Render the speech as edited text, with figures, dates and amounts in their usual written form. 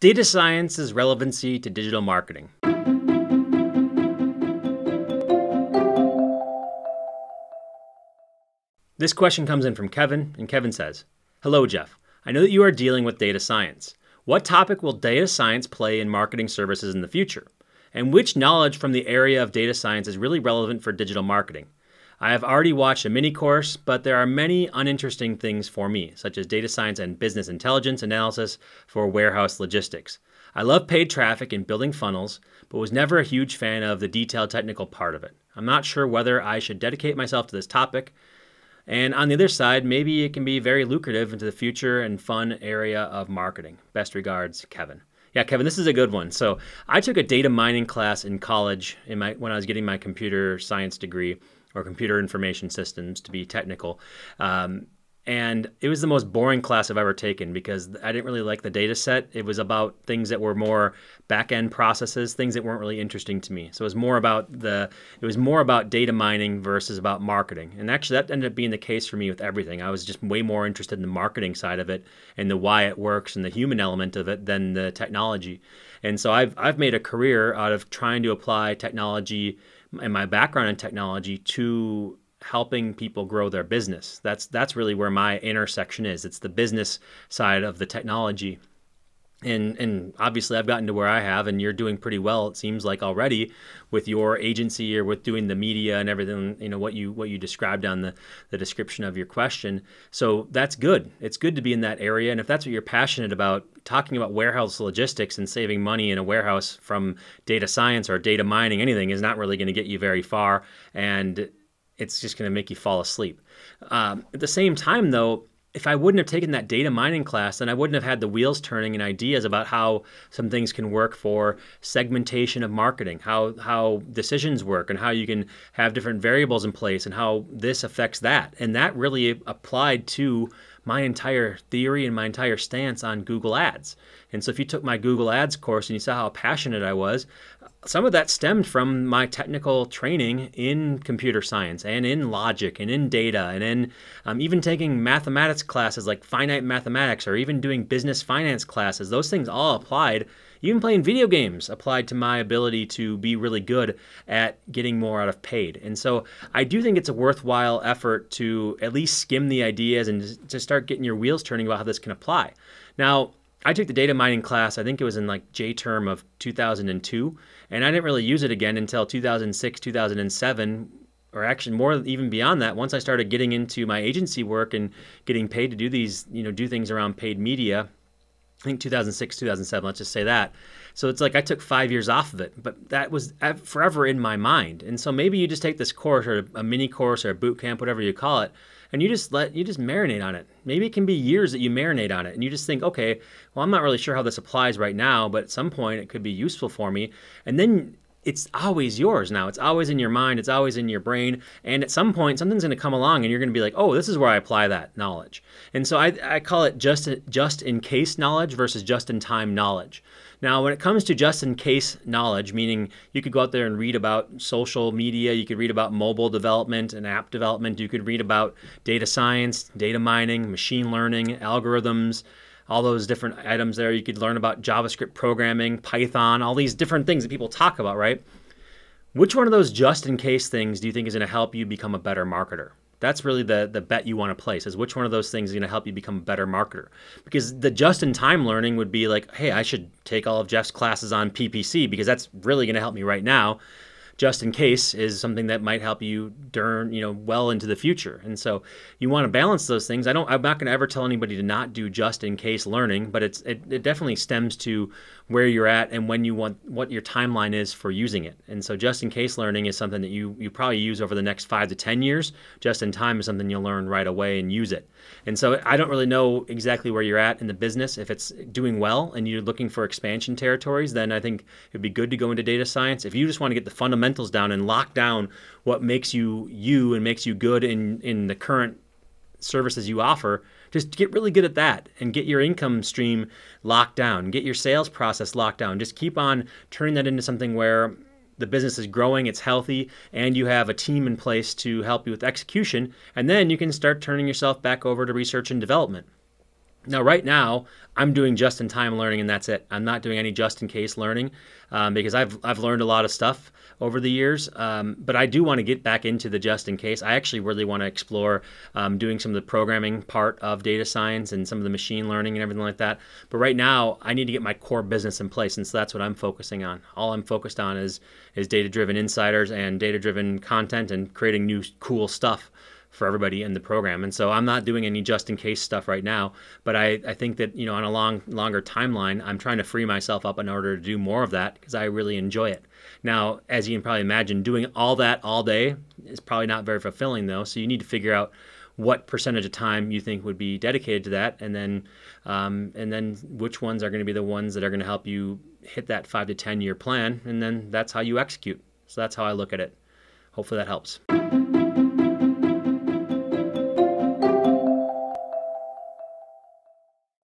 Data Science's Relevancy to Digital Marketing. This question comes in from Kevin, and Kevin says, "Hello, Jeff. I know that you are dealing with data science. What topic will data science play in marketing services in the future? And which knowledge from the area of data science is really relevant for digital marketing? I have already watched a mini course, but there are many uninteresting things for me, such as data science and business intelligence analysis for warehouse logistics. I love paid traffic and building funnels, but was never a huge fan of the detailed technical part of it. I'm not sure whether I should dedicate myself to this topic. And on the other side, maybe it can be very lucrative into the future and fun area of marketing. Best regards, Kevin." Yeah, Kevin, this is a good one. So I took a data mining class in college when I was getting my computer science degree, or computer information systems to be technical. And it was the most boring class I've ever taken because I didn't really like the data set. It was about things that were more back-end processes, things that weren't really interesting to me. So it was more about data mining versus about marketing. And actually that ended up being the case for me with everything. I was just way more interested in the marketing side of it and the why it works and the human element of it than the technology. And so I've made a career out of trying to apply technology and my background in technology to helping people grow their business. That's really where my intersection is. It's the business side of the technology. And obviously I've gotten to where I have, and you're doing pretty well, it seems like, already with your agency or with doing the media and everything, you know, what you described on the description of your question. So that's good. It's good to be in that area. And if that's what you're passionate about, talking about warehouse logistics and saving money in a warehouse from data science or data mining, anything, is not really going to get you very far. And it's just going to make you fall asleep. At the same time, though, if I wouldn't have taken that data mining class, then I wouldn't have had the wheels turning and ideas about how some things can work for segmentation of marketing, how decisions work, and how you can have different variables in place, and how this affects that. And that really applied to my entire theory and my entire stance on Google Ads. And so if you took my Google Ads course and you saw how passionate I was, some of that stemmed from my technical training in computer science and in logic and in data and in even taking mathematics classes like finite mathematics, or even doing business finance classes. Those things all applied. Even playing video games applied to my ability to be really good at getting more out of paid. And so I do think it's a worthwhile effort to at least skim the ideas and to start getting your wheels turning about how this can apply. Now, I took the data mining class, I think it was in like J-term of 2002, and I didn't really use it again until 2006, 2007, or actually more even beyond that, once I started getting into my agency work and getting paid to do these, you know, do things around paid media. I think 2006, 2007, let's just say that. So it's like I took 5 years off of it, but that was forever in my mind. And so maybe you just take this course, or a mini course, or a boot camp, whatever you call it, and you just marinate on it. Maybe it can be years that you marinate on it, and you just think, okay, well, I'm not really sure how this applies right now, but at some point it could be useful for me. And then it's always yours now. It's always in your mind. It's always in your brain. And at some point, something's going to come along and you're going to be like, oh, this is where I apply that knowledge. And so I call it just in case knowledge versus just in time knowledge. Now, when it comes to just in case knowledge, meaning you could go out there and read about social media, you could read about mobile development and app development, you could read about data science, data mining, machine learning, algorithms, all those different items there. You could learn about JavaScript programming, Python, all these different things that people talk about, right? Which one of those just in case things do you think is going to help you become a better marketer? That's really the bet you want to place, is which one of those things is going to help you become a better marketer? Because the just-in-time learning would be like, hey, I should take all of Jeff's classes on PPC because that's really going to help me right now. Just in case is something that might help you during, you know, well into the future. And so you want to balance those things. I'm not going to ever tell anybody to not do just in case learning, but it definitely stems to where you're at and when you want, what your timeline is for using it. And so just in case learning is something that you probably use over the next 5 to 10 years. Just in time is something you'll learn right away and use it. And so I don't really know exactly where you're at in the business. If it's doing well and you're looking for expansion territories, then I think it'd be good to go into data science. If you just want to get the fundamentals down and lock down what makes you you and makes you good in the current services you offer, just get really good at that and get your income stream locked down, get your sales process locked down. Just keep on turning that into something where the business is growing, it's healthy, and you have a team in place to help you with execution, and then you can start turning yourself back over to research and development. Now, right now, I'm doing just-in-time learning, and that's it. I'm not doing any just-in-case learning because I've learned a lot of stuff over the years. But I do want to get back into the just-in-case. I actually really want to explore doing some of the programming part of data science and some of the machine learning and everything like that. But right now, I need to get my core business in place, and so that's what I'm focusing on. All I'm focused on is data-driven insiders and data-driven content and creating new cool stuff for everybody in the program. And so I'm not doing any just-in-case stuff right now, but I think that, you know, on a longer timeline, I'm trying to free myself up in order to do more of that because I really enjoy it. Now, as you can probably imagine, doing all that all day is probably not very fulfilling though, so you need to figure out what percentage of time you think would be dedicated to that, and then which ones are going to be the ones that are going to help you hit that 5 to 10 year plan, and then that's how you execute. So that's how I look at it. Hopefully that helps.